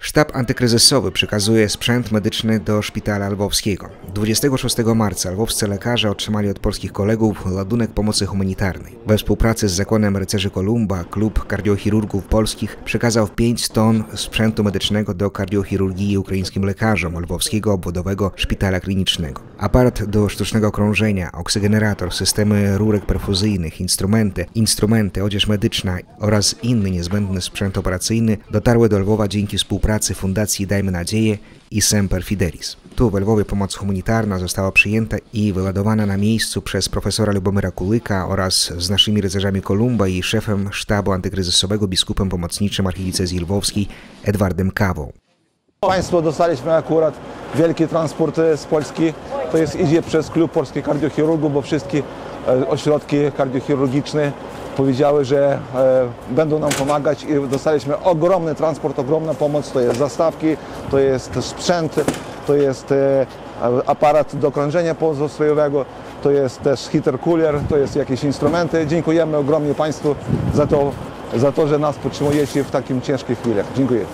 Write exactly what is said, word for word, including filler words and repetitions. Sztab antykryzysowy przekazuje sprzęt medyczny do szpitala lwowskiego. dwudziestego szóstego marca lwowscy lekarze otrzymali od polskich kolegów ładunek pomocy humanitarnej. We współpracy z Zakonem Rycerzy Kolumba Klub Kardiochirurgów Polskich przekazał pięć ton sprzętu medycznego do kardiochirurgii ukraińskim lekarzom lwowskiego obwodowego szpitala klinicznego. Aparat do sztucznego krążenia, oksygenerator, systemy rurek perfuzyjnych, instrumenty, instrumenty, odzież medyczna oraz inny niezbędny sprzęt operacyjny dotarły do Lwowa dzięki współpracy Fundacji Dajmy Nadzieję i Semper Fidelis. Tu we Lwowie pomoc humanitarna została przyjęta i wyładowana na miejscu przez profesora Lubomyra Kułyka oraz z naszymi rycerzami Kolumba i szefem sztabu antykryzysowego biskupem pomocniczym archidiecezji lwowskiej Edwardem Kawą. Państwo dostaliśmy akurat wielki transport z Polski, to jest idzie przez Klub Polskich Kardiochirurgów, bo wszystkie ośrodki kardiochirurgiczne powiedziały, że e, będą nam pomagać i dostaliśmy ogromny transport, ogromna pomoc, to jest zastawki, to jest sprzęt, to jest e, aparat do krążenia pozostrojowego, to jest też heater cooler, to jest jakieś instrumenty. Dziękujemy ogromnie Państwu za to, za to, że nas podtrzymujecie w takim ciężkich chwilach. Dziękuję.